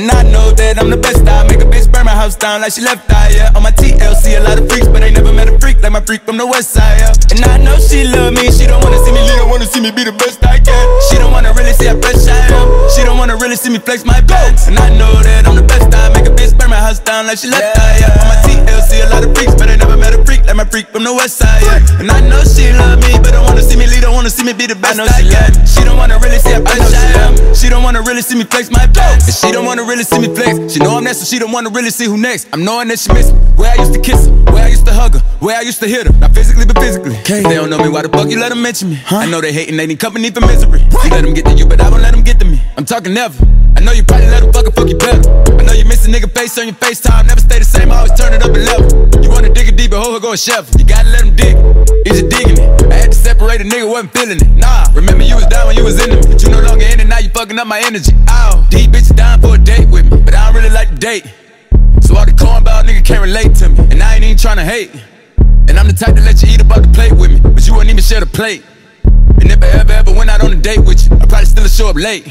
And I know that I'm the best. I make a bitch burn my house down like she left eye, yeah. On my TLC, a lot of freaks, but they never met a freak like my freak from the west side, yeah. And I know she love me, she don't wanna see me leave, wanna see me be the best I can. She don't wanna really see how fresh I am, she don't wanna really see me flex my back. And I know that I'm the best. I make a bitch burn my house down like she left eye, yeah. On my TLC, a lot of freaks, but they never met a freak like my freak from the west side, yeah. And I know she love me, but don't wanna see me leave, don't wanna see me be the best I can. She don't wanna really see how fresh I am, she don't wanna really see me flex my back. And she don't wanna really see me flex, she know I'm next, so she don't wanna really see who next. I'm knowing that she miss me, where I used to kiss her, where I used to hug her, where I used to hit her. Not physically, but physically, okay. They don't know me, why the fuck you let them mention me, huh? I know they hating, they need company for misery, what? You let them get to you, but I won't let them get to me. I'm talking never, I know you probably let them fuck you better. I know you miss a nigga face on your FaceTime, never stay the same, I always turn it up and level. You wanna dig it deep, but hoe her go a shovel. You gotta let him dig, he's just digging it. I had to separate a nigga, wasn't feeling it, nah. Remember you was down when you was in it, but you no longer in it, now you fucking up my energy. Ow, these bitches dying for a date with me, but I don't really like to date. So all the cornball nigga can't relate to me, and I ain't even tryna hate. And I'm the type to let you eat about the plate with me, but you wouldn't even share the plate. And if I ever went out on a date with you, I probably still show up late.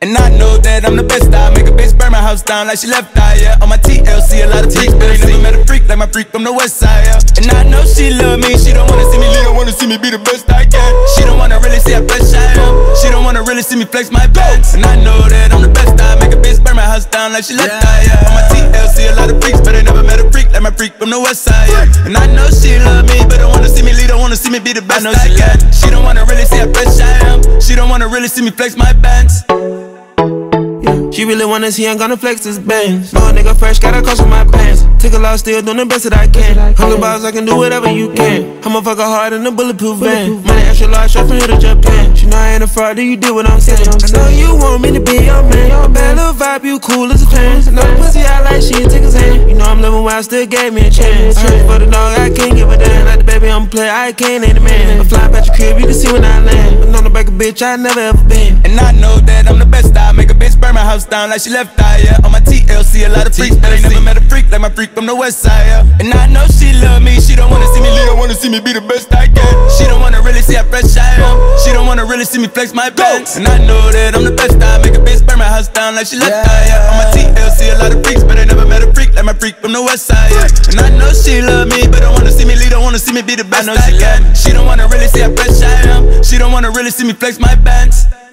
And I know that I'm the best. I make a bitch burn my house down like she left eye, yeah. On my TLC, a lot of freaks, but they never met a freak like my freak from the west side, yeah. And I know she love me, she don't wanna see me leave, don't wanna see me be the best I can. She don't wanna really see how fresh I am, she don't wanna really see me flex my back. And I know that I'm the best. I make a bitch burn my house down like she left eye, yeah. On my TLC, a lot of freaks, but they never met a freak like my freak from the west side, yeah. And I know she love me, but don't wanna see me leave, don't wanna see me be the best I can. She don't wanna really see how fresh I am, she don't wanna really see me flex my bands. She really wanna see I'm gonna flex this bands. No nigga fresh, gotta coach my pants. Take a lot, still doing the best that I can. 100 miles, I can do whatever you can. I'ma fuck her hard in a bulletproof van. Money extra large, straight from here to Japan. She know I ain't a fraud, do you do what I'm saying? I know you want me to be your man. A bad little vibe, you cool as a fan. I know pussy I like, she ain't take his hand. You know I'm living wild, still gave me a chance. For the dog, I can't give a damn. Like the baby, I'm a player, I can't ain't a man. I fly about your crib, you can see when I land. But on the back of bitch, I never ever been. And I know that I'm the best. I make a bitch burn my house down like she left eye, yeah. On my TLC, a lot of freaks, but they never met a freak like my freak from the west side, yeah. And I know she love me, she don't wanna see me leave, don't wanna see me be the best I can. She don't wanna really see how fresh I am, she don't wanna really see me flex my back. And I know that I'm the best. I make a bitch burn my house down like she left eye, yeah. On my TLC, a lot of freaks, but they never met a freak like my freak from the west side, yeah. And I know she love me, but don't wanna see me leave, don't wanna see me be the best I can. She don't wanna really see how fresh I am, she don't wanna really see me flex my bands.